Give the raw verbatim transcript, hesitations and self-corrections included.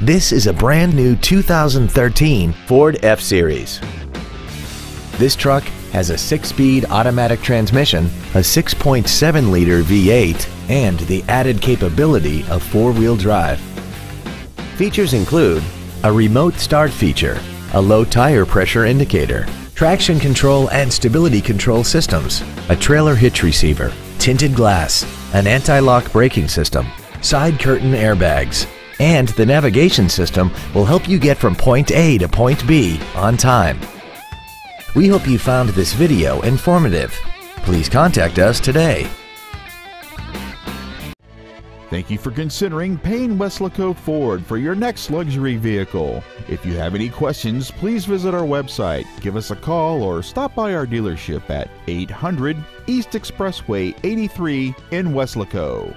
This is a brand new two thousand thirteen Ford F-Series. This truck has a six-speed automatic transmission, a six point seven liter V eight, and the added capability of four-wheel drive. Features include a remote start feature, a low tire pressure indicator, traction control and stability control systems, a trailer hitch receiver, tinted glass, an anti-lock braking system, side curtain airbags, and the navigation system will help you get from point A to point B on time. We hope you found this video informative. Please contact us today. Thank you for considering Payne Weslaco Ford for your next luxury vehicle. If you have any questions, please visit our website, give us a call, or stop by our dealership at eight hundred East Expressway eighty-three in Weslaco.